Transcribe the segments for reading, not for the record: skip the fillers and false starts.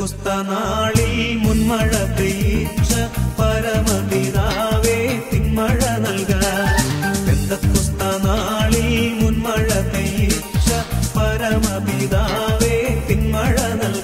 കുസ്തനാളി മുൻമഴ പെയ്ച്ച പരമപിതാവേ തിന്മഴ നൽക പെന്തക്കുസ്തനാളി മുൻമഴ പെയ്ച്ച പരമപിതാവേ തിന്മഴ നൽക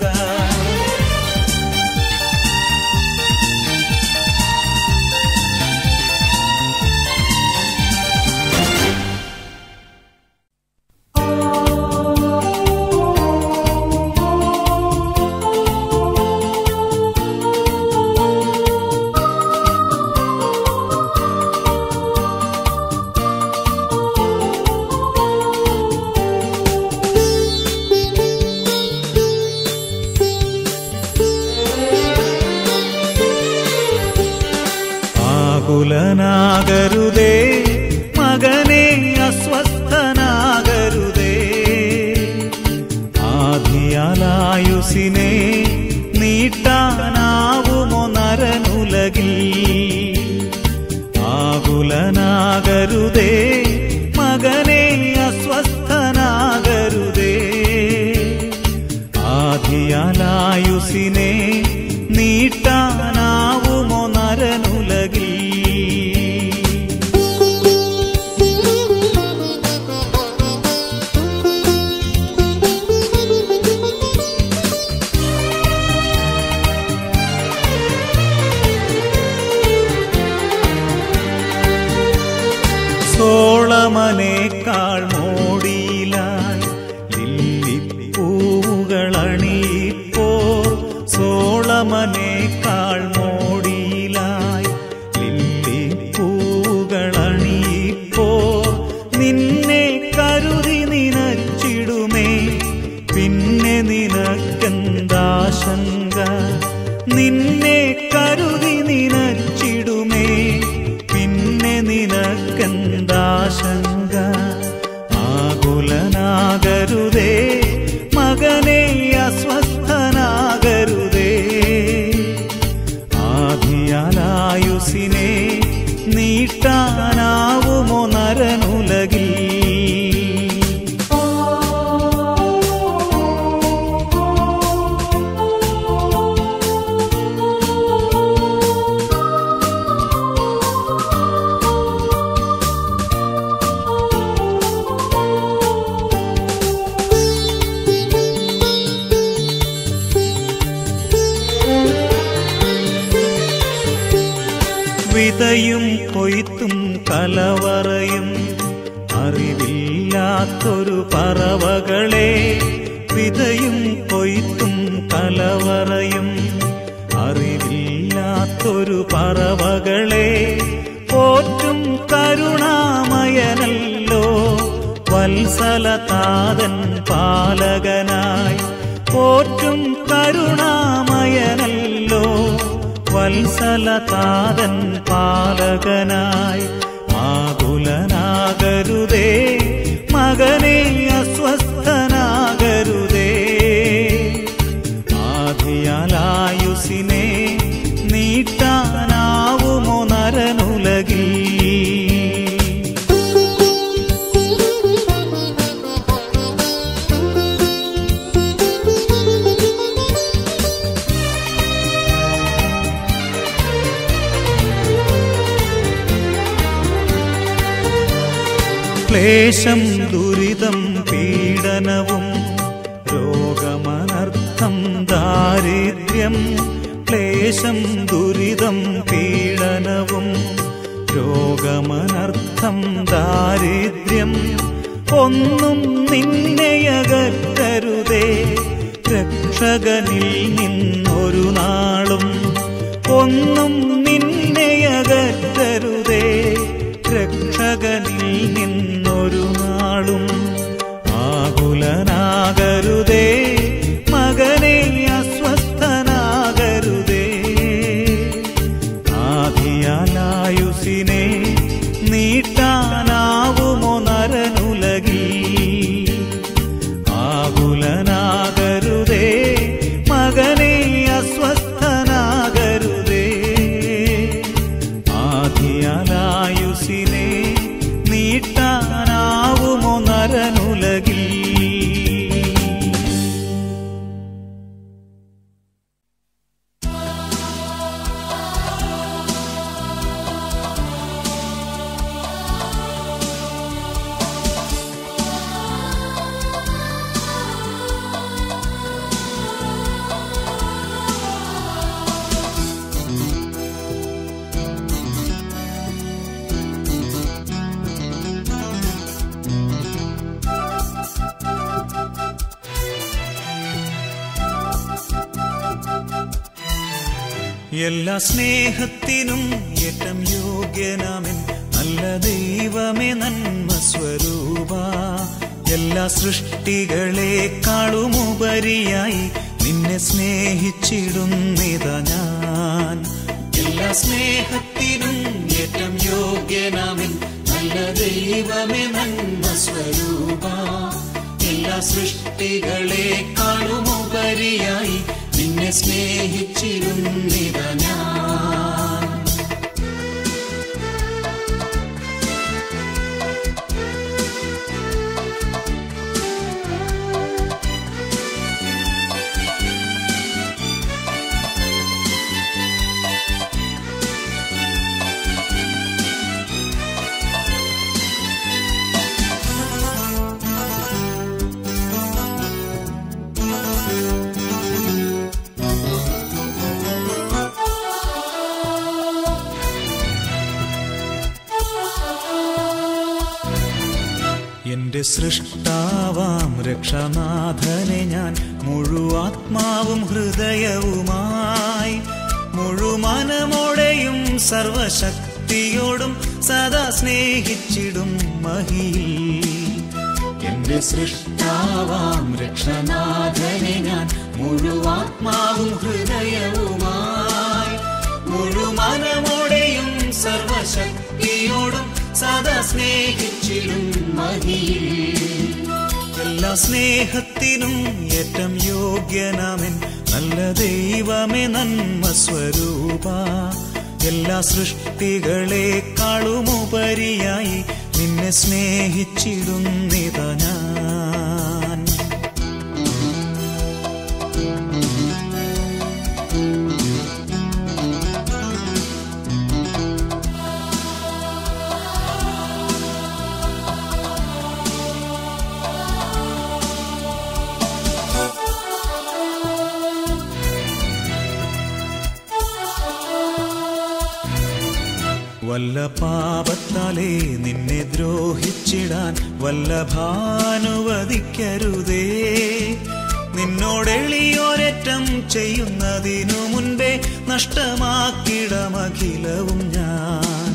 आकुलनागरुदे मगने अस्वस्थनागरुदे आधियालायुसिने नीट्टानावुमो नरनुलगिल आकुलनागरुदे मगने अस्वस्थनागरुदे आधियालायुसिने नीट्टानावुमो नरनुलगिल क्लेशं दुरितं पीडनवुं रोगमनर्थं दारिद्र्यं क्लेशं दुरितं पीडनवुं रोगमनर्थं दारिद्र्यं ओन्नुम निन्नेयगरुदे रक्षकनिल निन्नोरु नाळुम ओन्नुम निन्नेयगरुदे रक्षकनिल निन्न आकुलनागरुदे मगने अस्वस्थनागरुदे आधियालायुसिने नीट्टानावुमो नरनुलगी आकुलनागरुदे मगने अस्वस्थनागरुदे आधियालायुसिने नीट्टानावुमो എല്ലാ സ്നേഹത്തിനും ഏറ്റം യോഗ്യനാമൻ നല്ല ദൈവമേ നന്മ സ്വരൂപ. എല്ലാ സൃഷ്ടികളെക്കാളും ഉപരിയായി നിന്നെ സ്നേഹിച്ചിടുന്നിതാ ഞാൻ. എല്ലാ സ്നേഹത്തിനും ഏറ്റം യോഗ്യനാമൻ നല്ല ദൈവമേ നന്മ സ്വരൂപ. എല്ലാ സൃഷ്ടികളെക്കാളും ഉപരിയായി നിന്നെ സ്നേഹിച്ചിരുന്നിതാ ഞാൻ. സൃഷ്ടാവാം രക്ഷനാഥനെ ഞാൻ മുഴുവാത്മാവും ഹൃദയവുമായി മുഴുമനമോടെയും സർവശക്തിയോടും സദാ സ്നേഹിച്ചിടും മഹിയിൽ. എന്റെ സൃഷ്ടാവാം രക്ഷനാഥനെ ഞാൻ മുഴുവാത്മാവും ഹൃദയവുമായി മുഴുമനമോടെയും സർവശക്തിയോടും സദാ സ്നേഹിച്ചിടും മഹിയിൽ. എല്ലാ സ്നേഹത്തിനും ഏറ്റം യോഗ്യനാമൻ നല്ല ദൈവമേ നന്മ സ്വരൂപ. എല്ലാ സൃഷ്ടികളെക്കാളും ഉപരിയായി നിന്നെ സ്നേഹിച്ചിടുന്നിതാ ഞാൻ. വല്ല പാപത്താലേ നിന്നെ ദ്രോഹിച്ചിടാൻ വല്ലഭാനുവദിക്കരുതേ. നിന്നോടെളിയോരേറ്റം ചെയ്യുന്നതിനു മുൻപേ നഷ്ടമാക്കിടമഖിലവും ഞാൻ.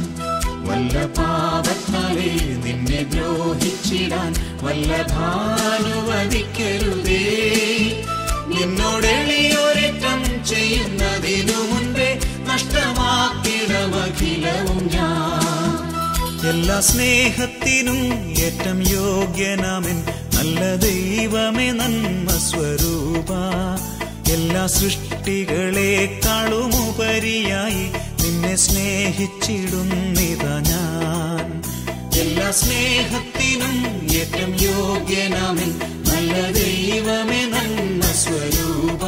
വല്ല പാപത്താലേ നിന്നെ ദ്രോഹിച്ചിടാൻ വല്ലഭാനുവദിക്കരുതേ. നിന്നോടെളിയോരേറ്റം ചെയ്യുന്നതിനു മുൻപേ നഷ്ടമാക്കിടമഖിലവും ഞാൻ. എല്ലാ സ്നേഹത്തിനും ഏറ്റം യോഗ്യനാമൻ നല്ല ദൈവമേ നന്മ സ്വരൂപ. എല്ലാ സൃഷ്ടികളെക്കാളും ഉപരിയായി നിന്നെ സ്നേഹിച്ചിടുന്നിതാ ഞാൻ. എല്ലാ സ്നേഹത്തിനും ഏറ്റം യോഗ്യനാമൻ നല്ല ദൈവമേ നന്മ സ്വരൂപ.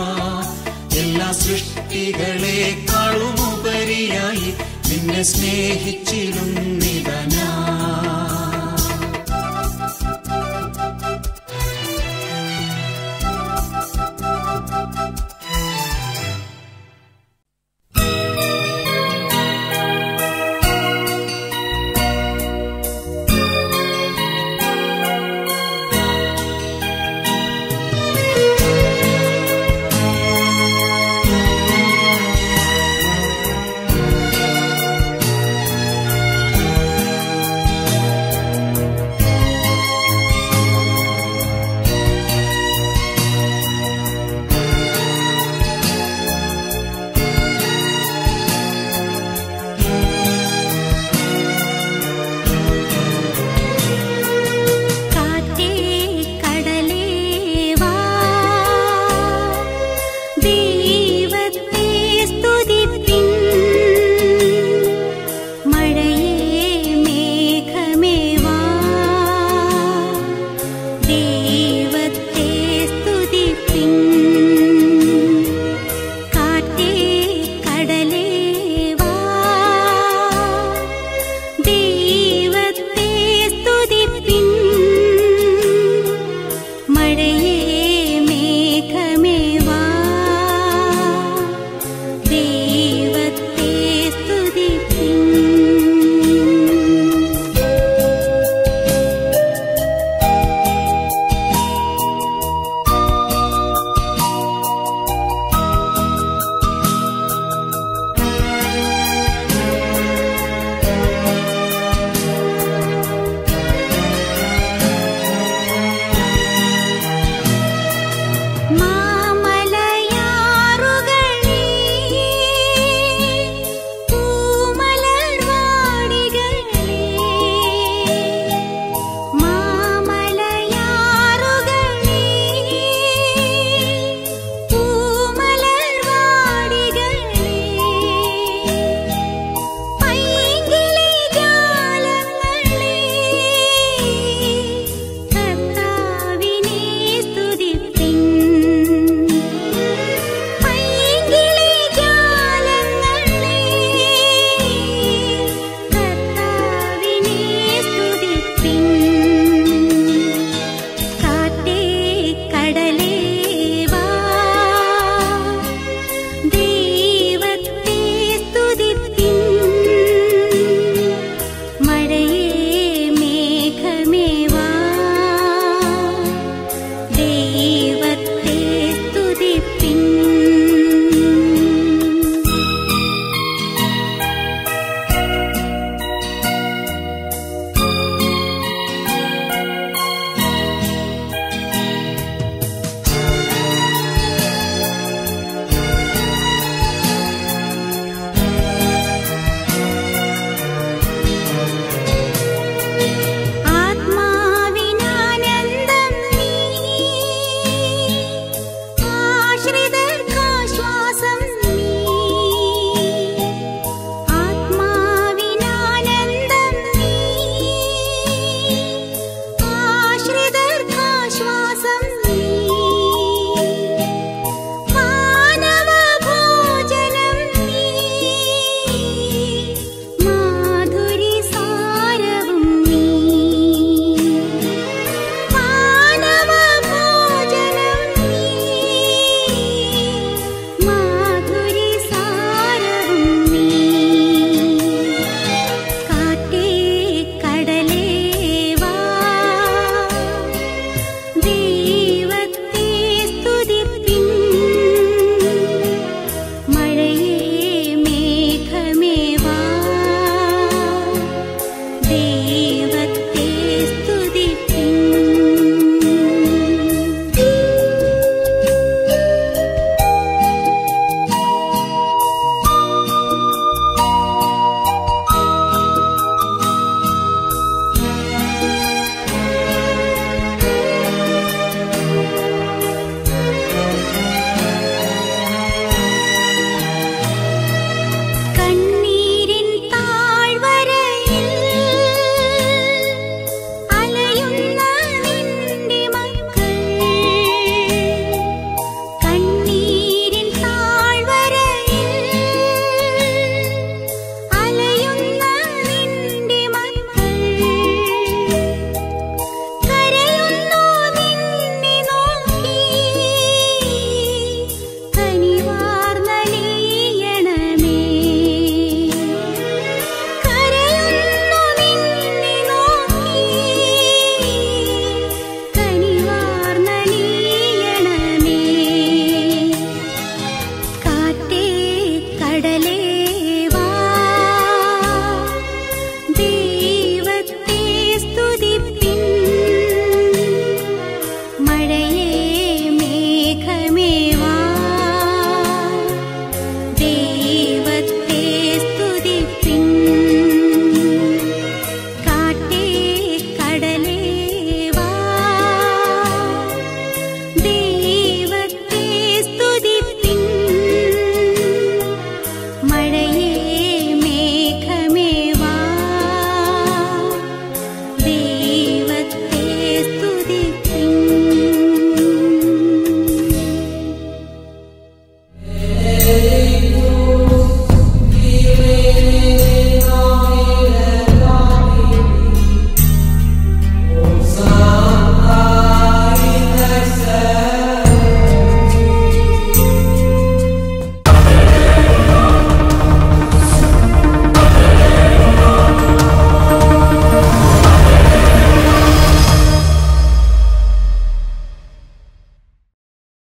എല്ലാ സൃഷ്ടികളെക്കാളും ഉപരിയായി നിന്നെ സ്നേഹിച്ചിടുന്നിതാ ഞാൻ.